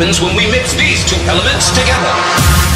happens when we mix these two elements together.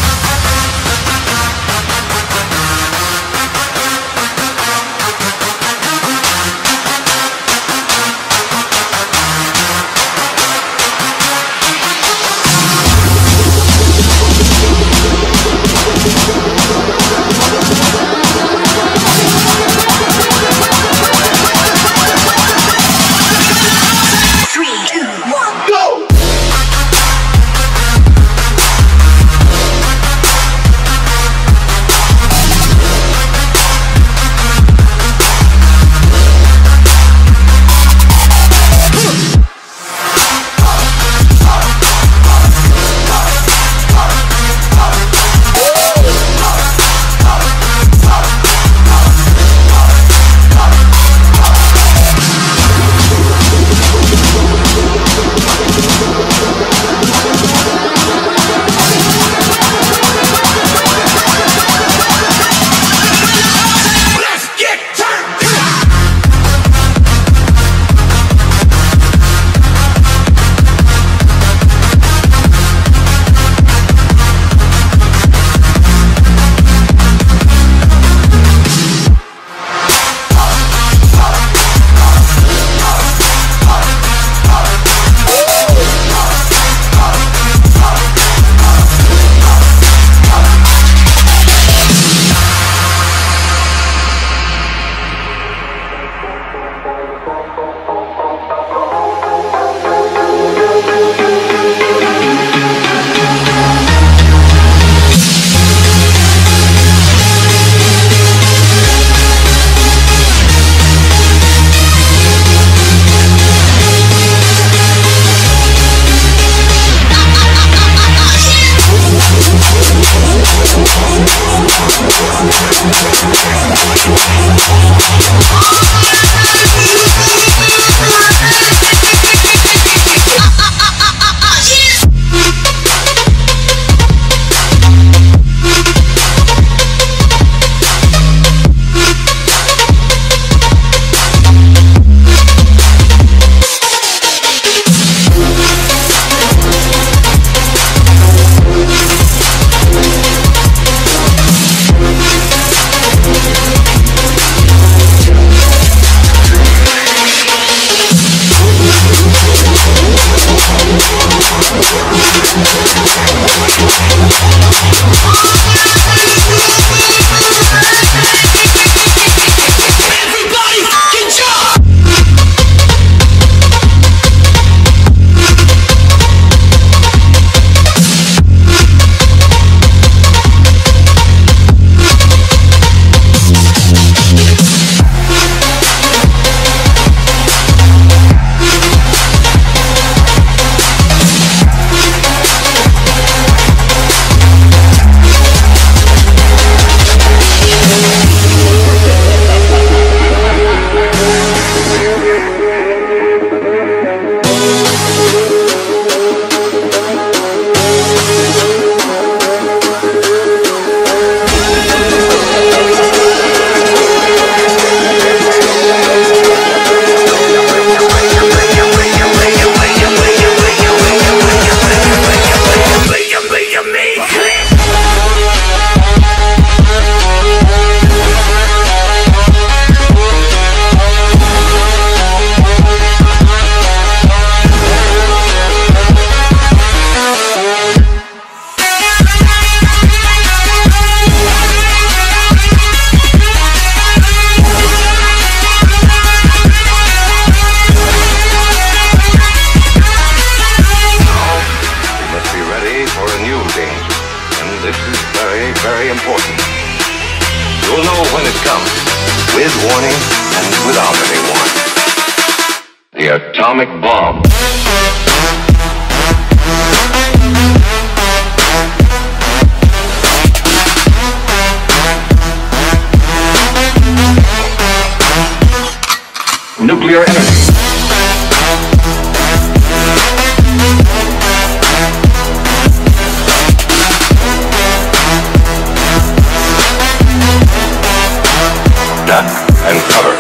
And cover.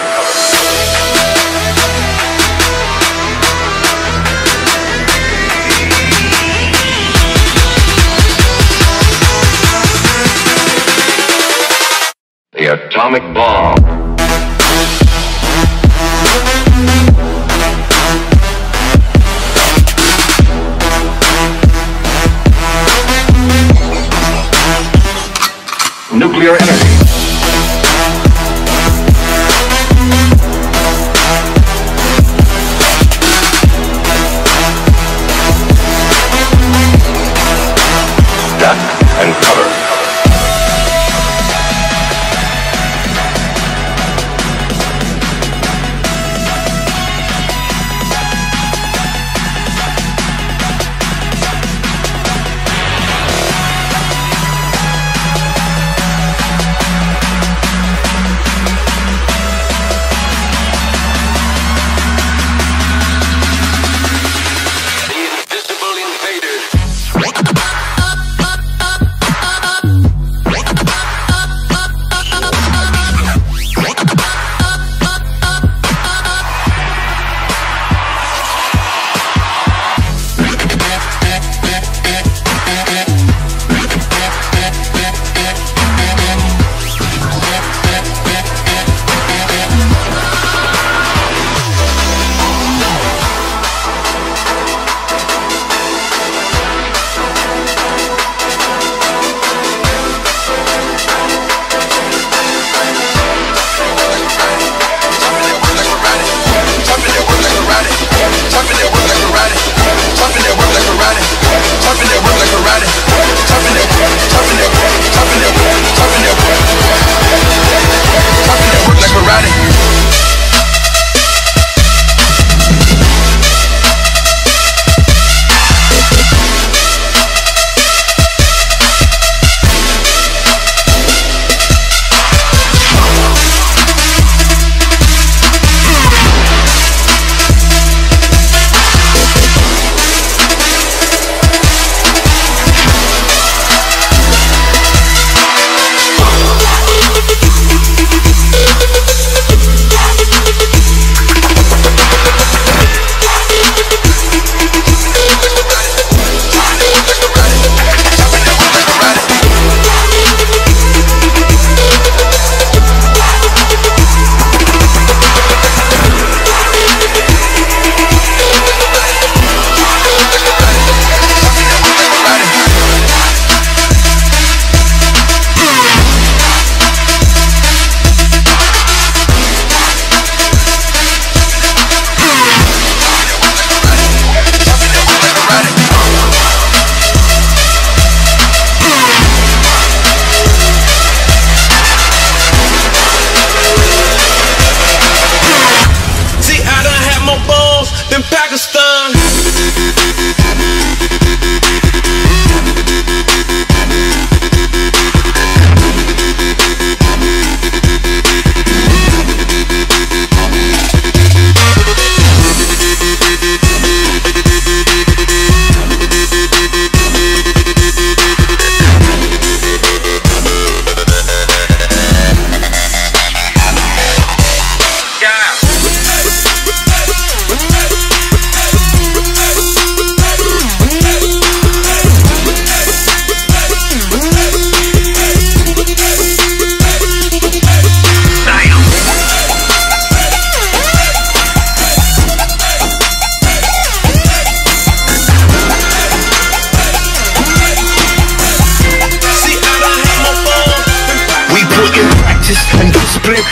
the atomic bomb. Nuclear energy. Duck and cover. In Pakistan.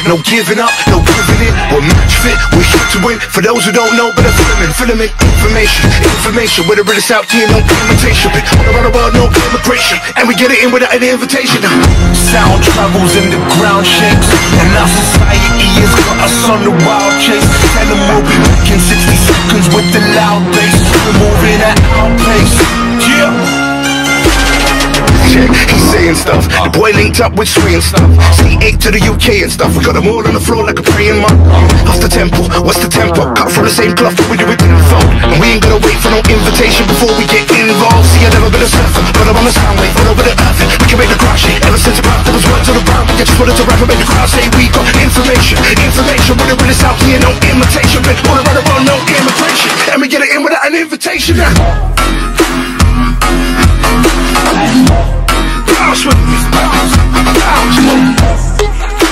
No giving up, no giving in. We're match fit, we're here to win. For those who don't know, better filament, information. Whether it's out here, no implementation. Been all around the world, no immigration. And we get it in without an invitation. Sound travels in the ground shakes, and our society has got us on the wild chase. And the world be back in 60 seconds with the loud bass. We're moving at our pace. Yeah. He's saying stuff. The boy linked up with Sway and stuff. C8 to the UK and stuff. We got them all on the floor like a praying monk. Off the tempo, what's the tempo? Cut from the same cloth, but we do it in the phone. And we ain't gonna wait for no invitation before we get involved. See, I've never been a surfer, but I'm on the sound wave, all over the earth. We can make the crowd shake. Ever since about there was words on the ground, I just wanted to rap and make the crowd say we got information. We're doing this out here, no imitation. Been all around the world, no immigration. And we get it in without an invitation now. Bounce with me, bounce, bounce, bounce.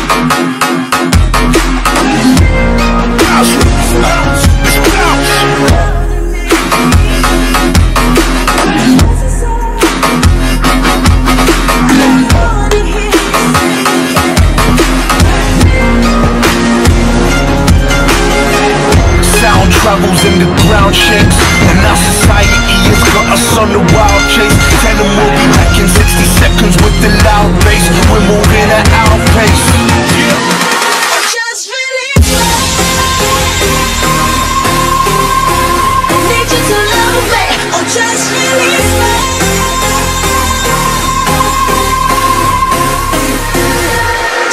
chase. Tandem will be back in 60 seconds with the loud bass. We're moving at our pace. I just really need you to love me. Oh, just release me.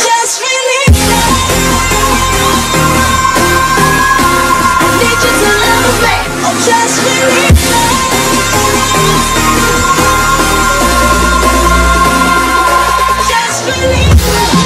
Just release me. I need you to love me. Oh, just release me. Just believe me.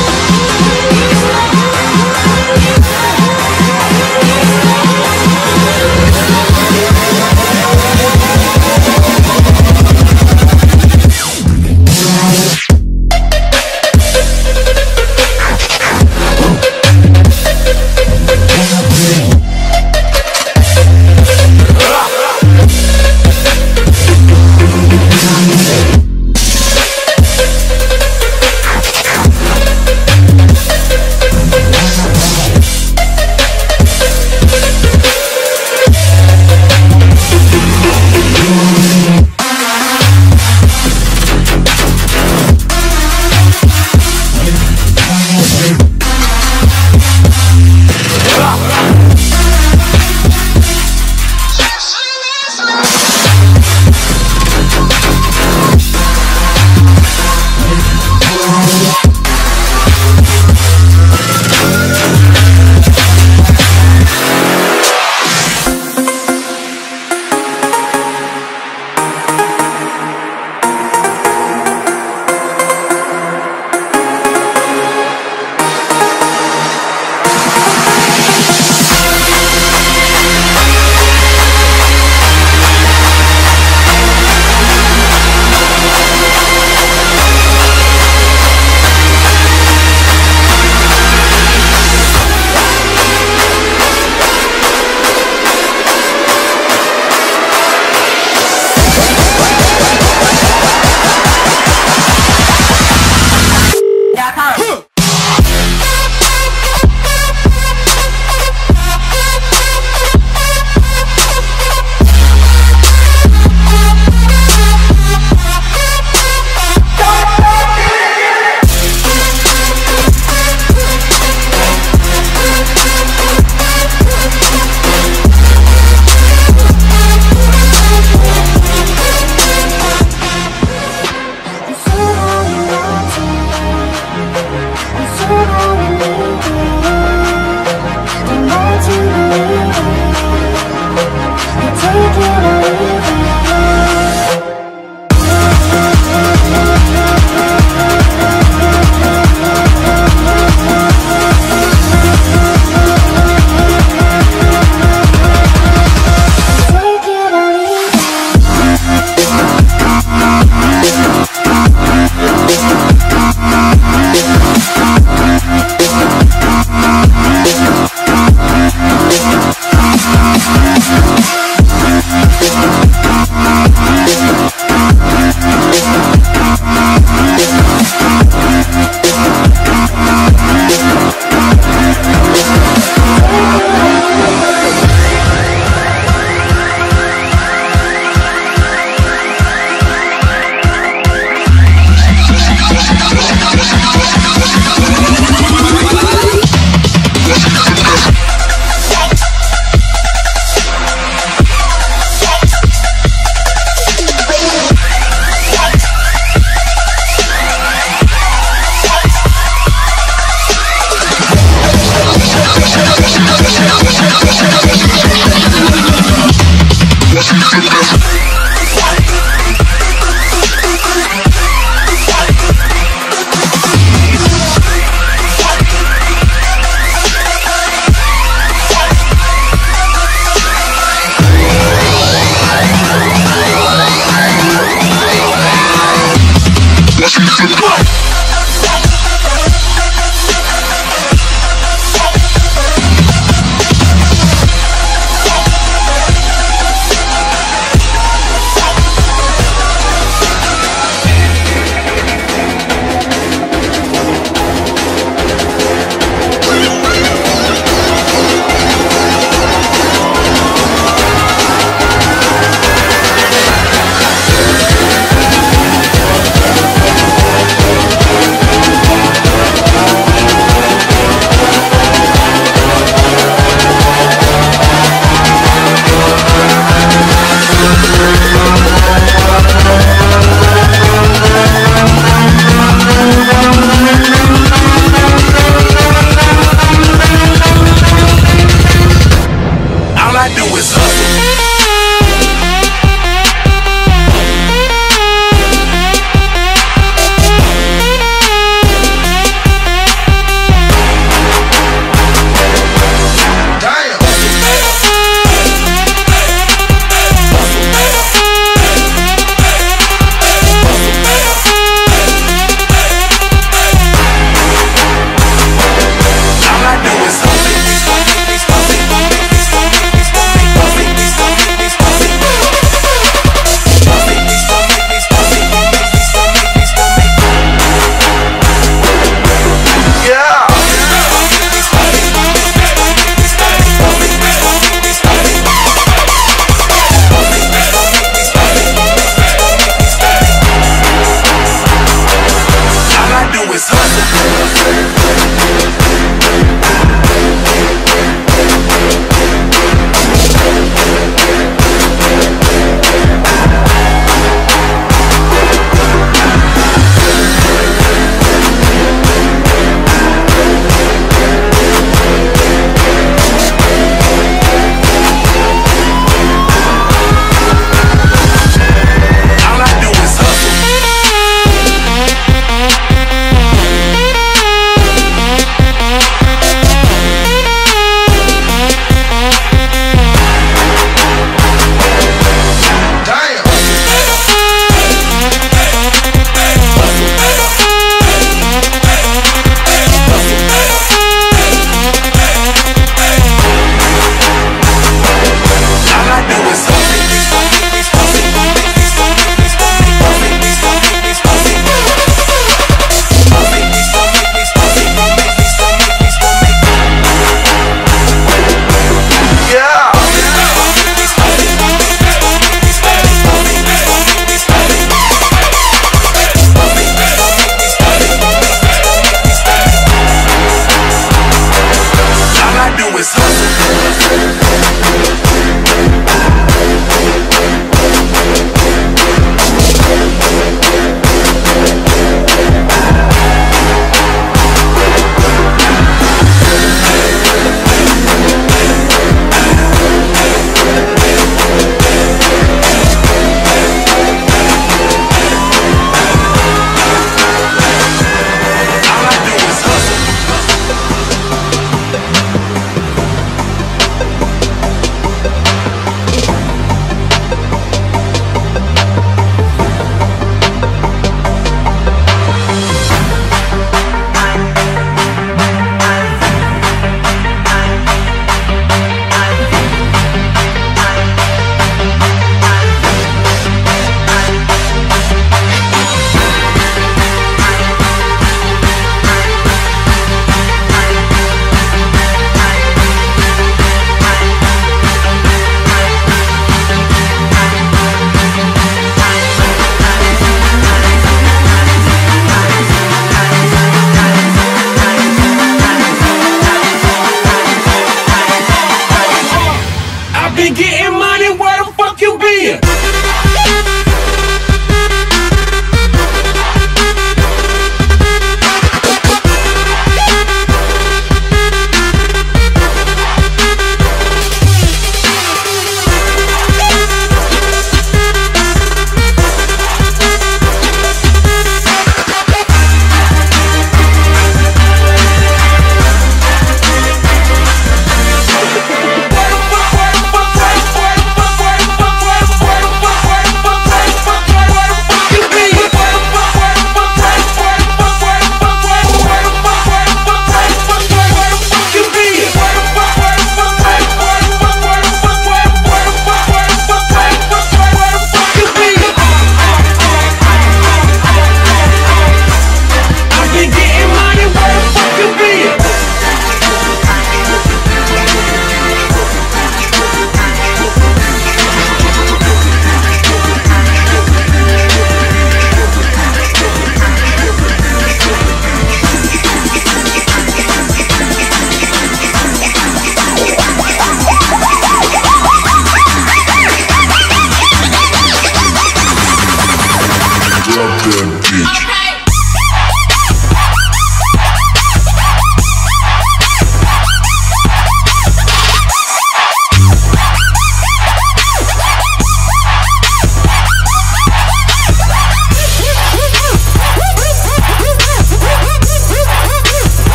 goddamn bitch. Okay.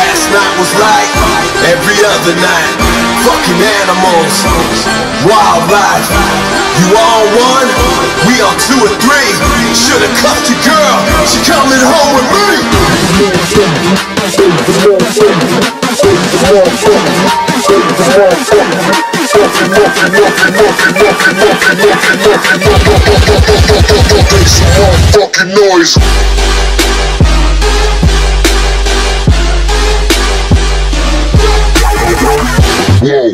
Last night was like every other night. Fucking animals, wildlife. You all one, we all two or three. Should've cuffed your girl, she coming home with me. Make some more fucking noise. Whoa.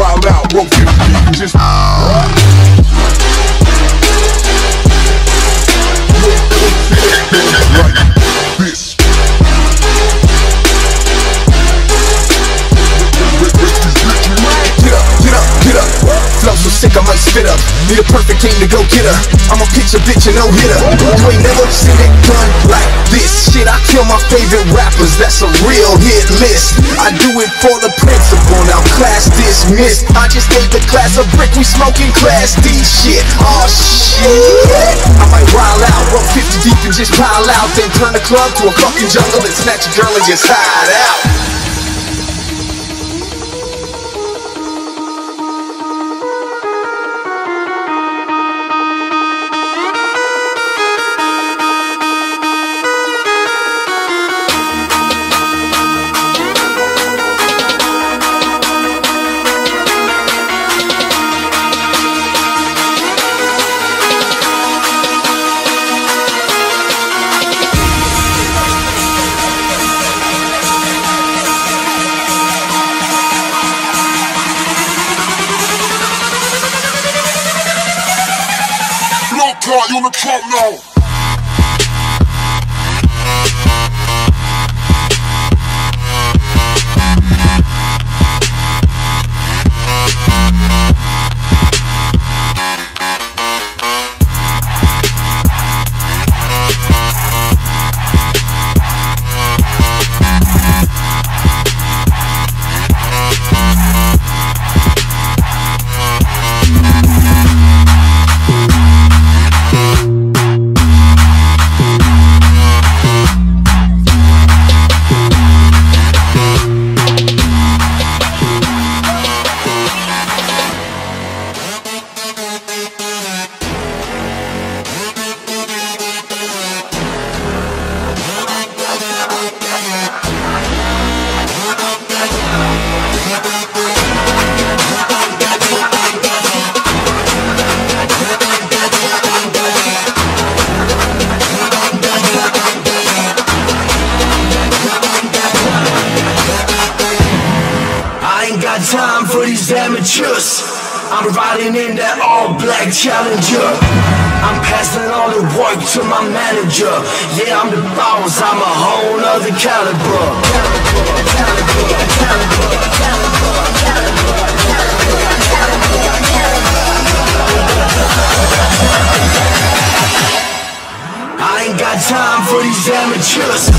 Wild out, broke it. You just like this. Get up. Flow so sick I might spit up. Need a perfect team to go get her. I'm a picture bitch and no hitter. You ain't never seen it done like this shit. I kill my favorite rappers, that's a real hit list. I do it for the principle, now class dismissed. I just gave the class a brick, we smoking class D shit. Oh shit, I might wild out, run 50 deep and just pile out. Then turn the club to a fucking jungle and snatch a girl and just hide out. You in the club now? time for these amateurs. I'm riding in that all-black Challenger. I'm passing all the work to my manager. Yeah, I'm the boss, I'm a whole other caliber. I ain't got time for these amateurs.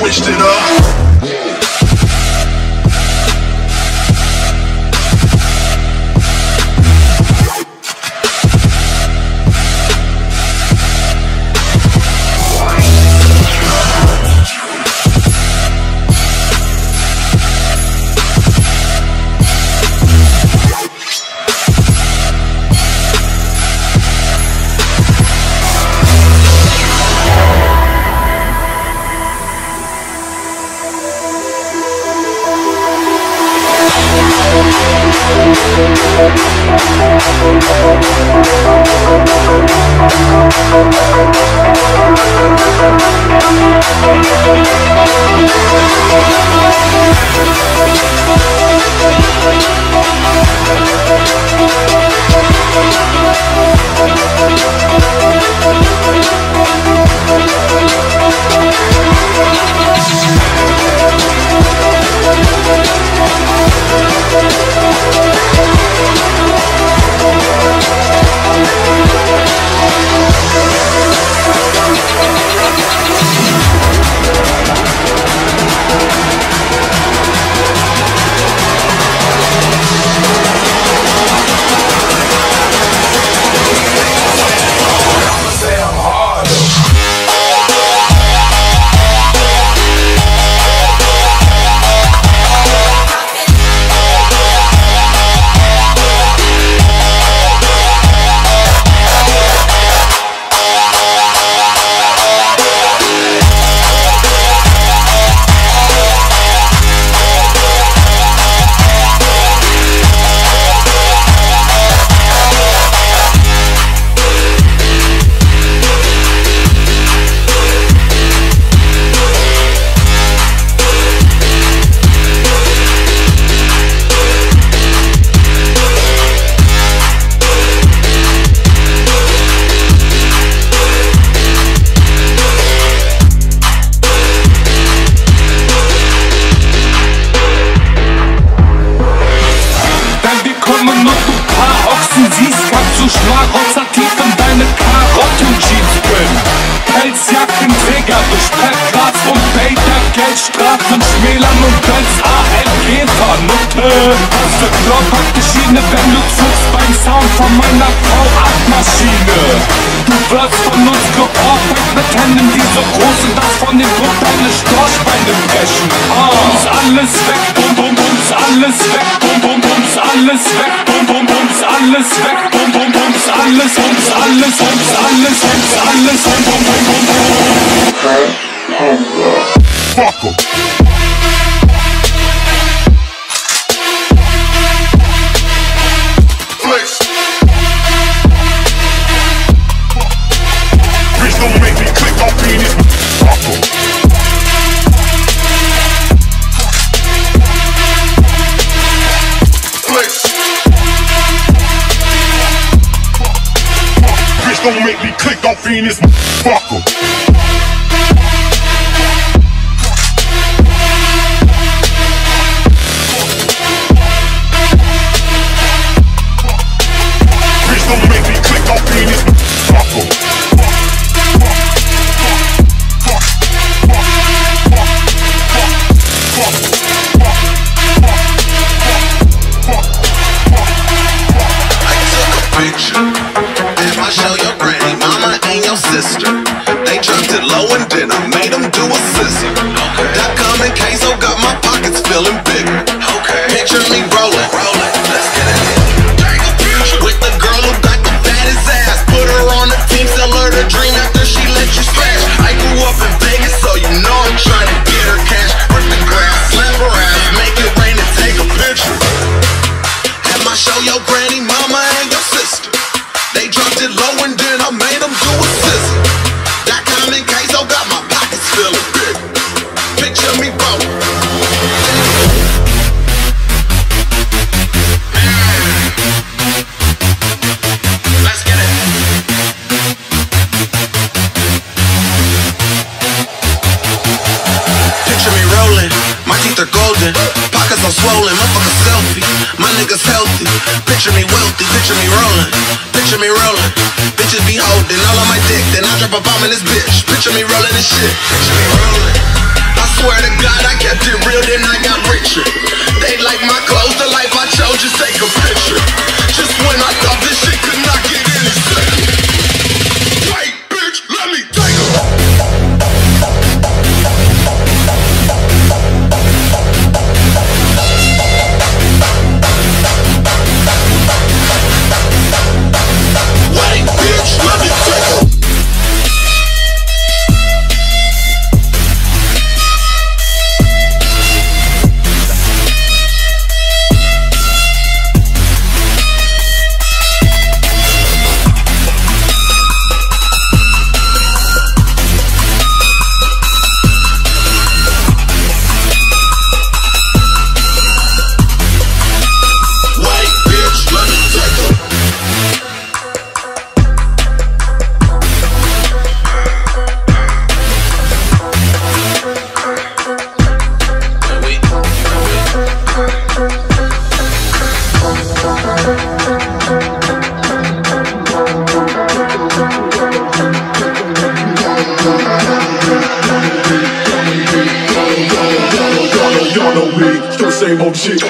Switched it up. Alles weg, bum bum bums, alles weg, bum bum bums. alles weg, bum bum bum, ist alles weg, bum bum bum, ist alles bum, ist alles bum, ist alles bum, ist alles bum bum bum bum. Fuck 'em. Flex. Bitch, don't make me click off penis. Fuck 'em. Don't make me click off in this motherfucker. Please don't make me click off in this motherfucker. I took a picture. I show your granny, mama, and your sister. They dropped it low and then I made them do a scissor. .com and queso got my pockets feeling bigger. Picture me rolling, let's get it. With the girl who got the fattest ass. Put her on the team, sell her the dream after she let you scratch. I grew up in Vegas, so you know I'm trying to get her cash. Rip the grass, slap her ass, make it rain and take a picture. Have my show your granny, mama, and your sister. They dropped it low and then I made them do a scissor. .com and queso got my pockets feeling big. Picture me rolling. Let's get it. Picture me rolling. My teeth are golden. Pockets are swollen. Motherfucker selfie. My niggas healthy. Picture me wealthy. Picture me rolling. Picture me rollin', bitches be holdin' all on my dick. Then I drop a bomb in this bitch. Picture me rollin' this shit. Picture me rollin'. I swear to God I kept it real, then I got richer. They like my clothes, the life I chose, just take a picture. Just when I thought this shit could not get any better. Wait, bitch, let me take a same old shit.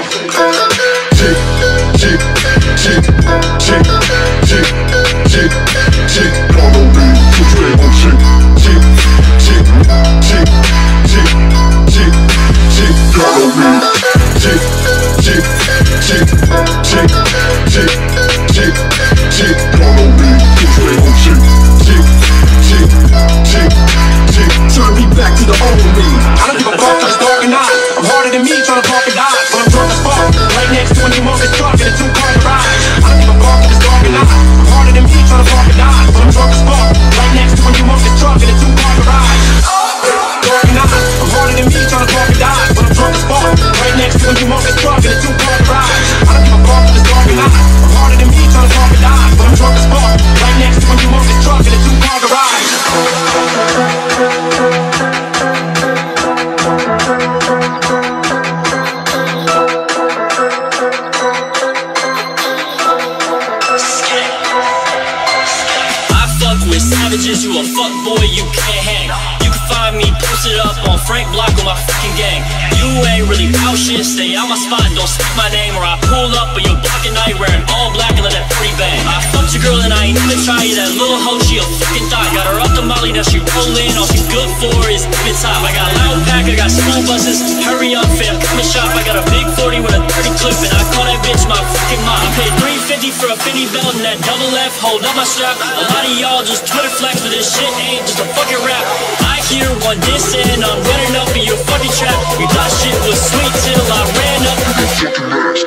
Turn me back to the old me. I don't give a fuck, I'm dark and hot. I'm harder than me, trying to park and dodge. But I'm drunk as fuck, right next to a new monster's truck in a two-car garage. I don't give a fuck, it's dark and hot. I'm harder than me, trying to park and dodge. But I'm drunk as fuck, right next to a new monster's truck in a two-car garage. Dark and hot, I'm harder than me, trying to park and dodge. But I'm drunk as fuck, right next to a new monster's truck in a two-car garage. I don't give a fuck, it's dark and hot. I'm harder than me, trying to park and dodge. But I'm drunk as fuck, right next to a new monster's truck in a two-car garage. Savages, you a fuck boy, you can't hang. You can find me posted up on Frank Block with my fucking gang. You ain't really out shit, stay out my spot and don't speak my name. Or I pull up on your block at night wearing all black and let that pretty bang. I fucked your girl and I ain't even try you. That little hoe, she a fucking thot. Got her up the molly, now she rollin'. All she good for is even top. I got loud pack, I got school buses. Hurry up, fam, come and shop. I got a big 40 with a 30 clip and I call that bitch bitch, my fucking mom. I paid $350 for a 50 belt and that double F, hold up my strap. A lot of y'all just Twitter flex, but this shit ain't just a fucking rap. I hear one diss and I'm running up in your fucking trap. You thought shit was sweet till I ran up in your fucking ass.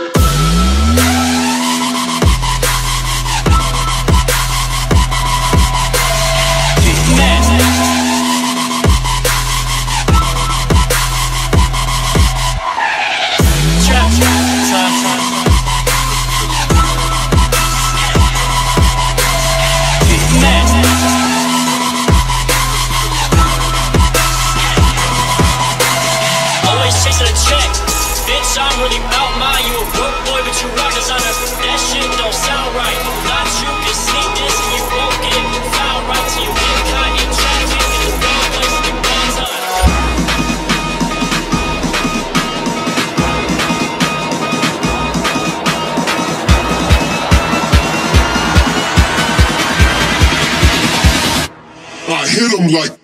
I'm really about my, you a broke boy, but you rock designer. That shit don't sound right. Not you can sneak this and you won't get found right till you get Kanye track in the wrong place at the wrong time. I hit him like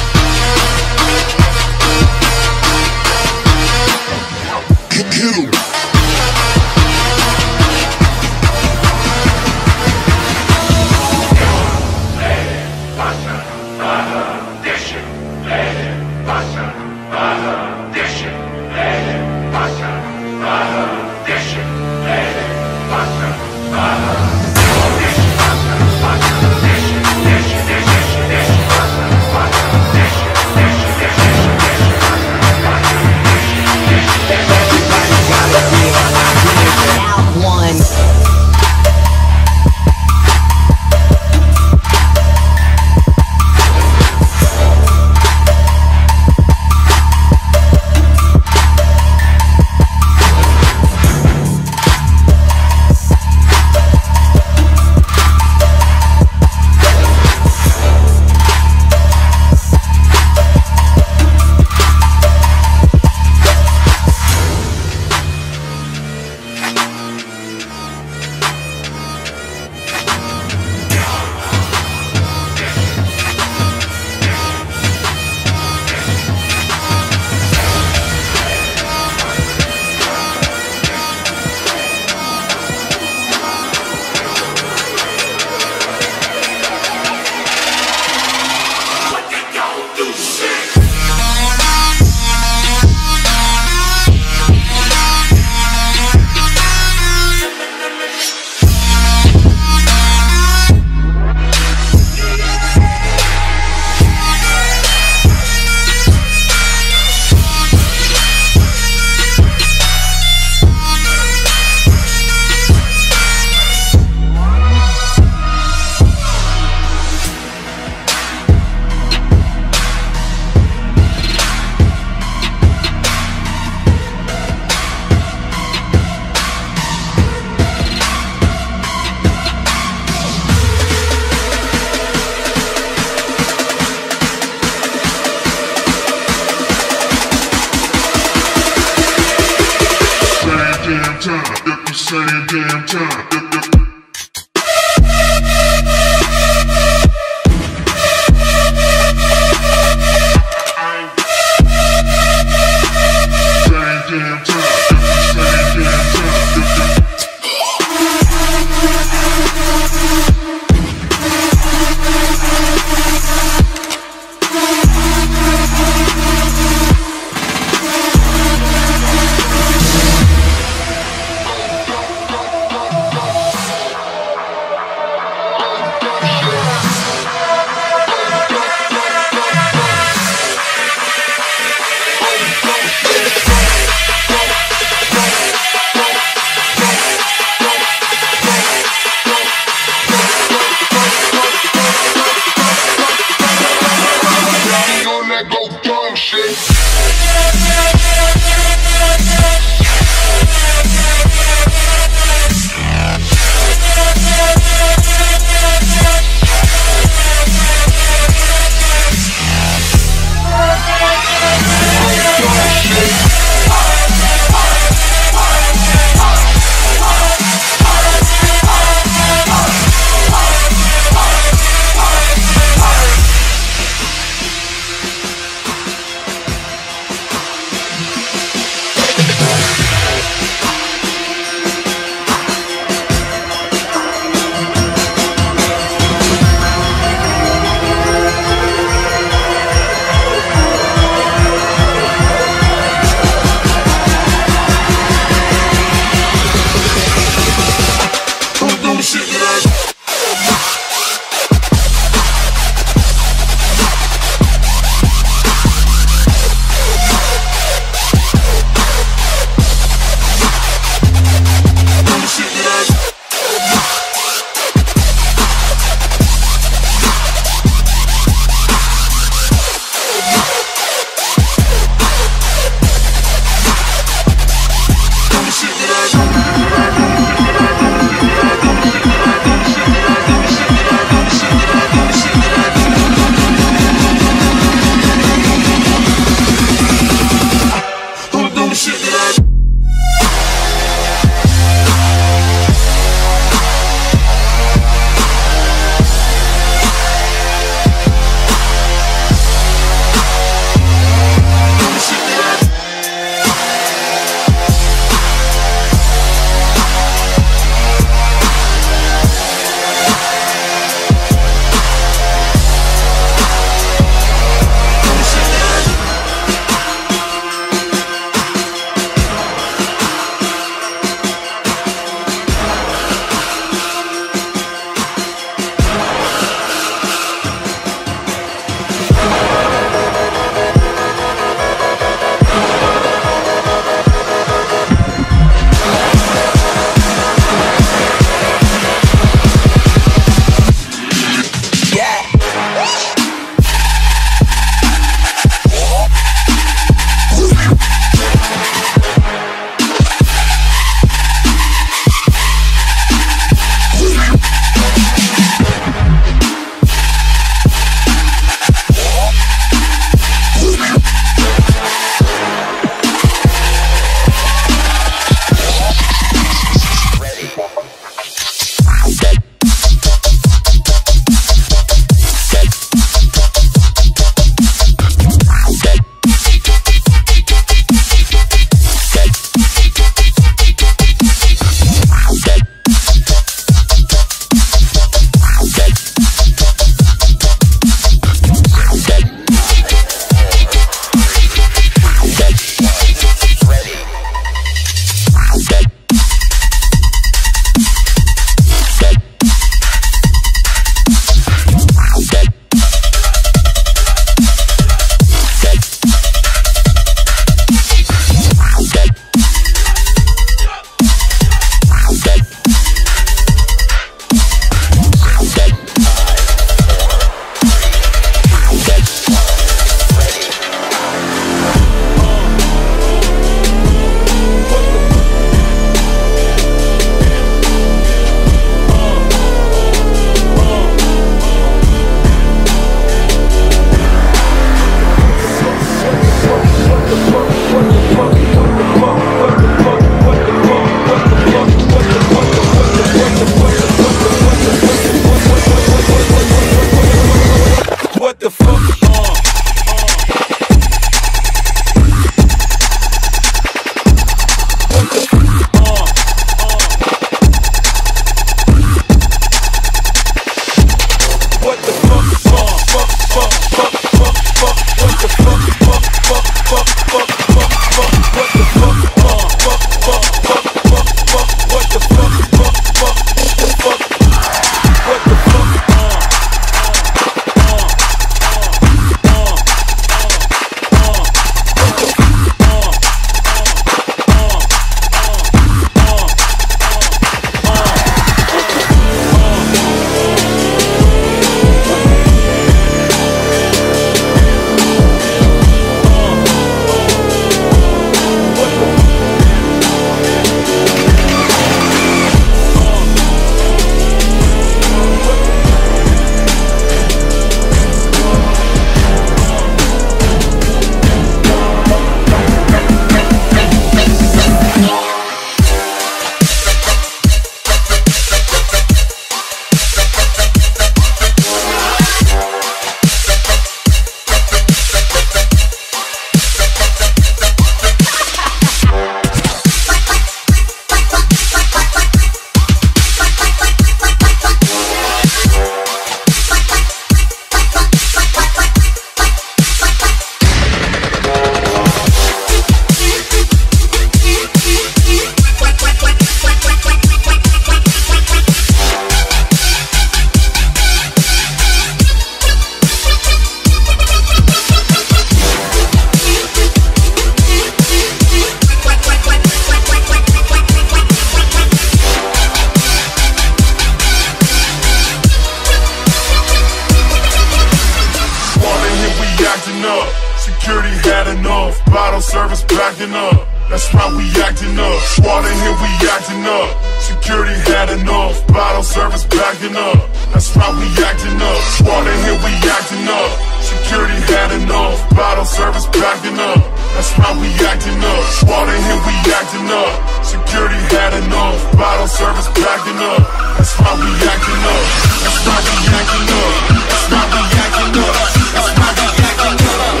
bottle service backing up. That's why we acting up. Water here, we acting up. Security had enough. Bottle service backing up. That's why we acting up. Water here, we acting up. Security had enough. Bottle service backing up. That's why we acting up. Water here, we acting up. Security had enough. Bottle service backing up. That's why we acting up. That's why we acting up. That's why we acting up. That's why we acting up. That's why we acting up.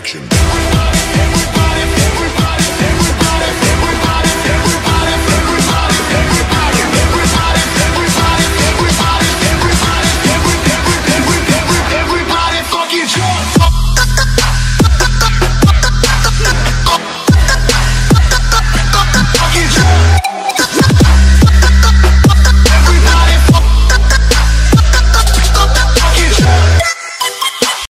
action.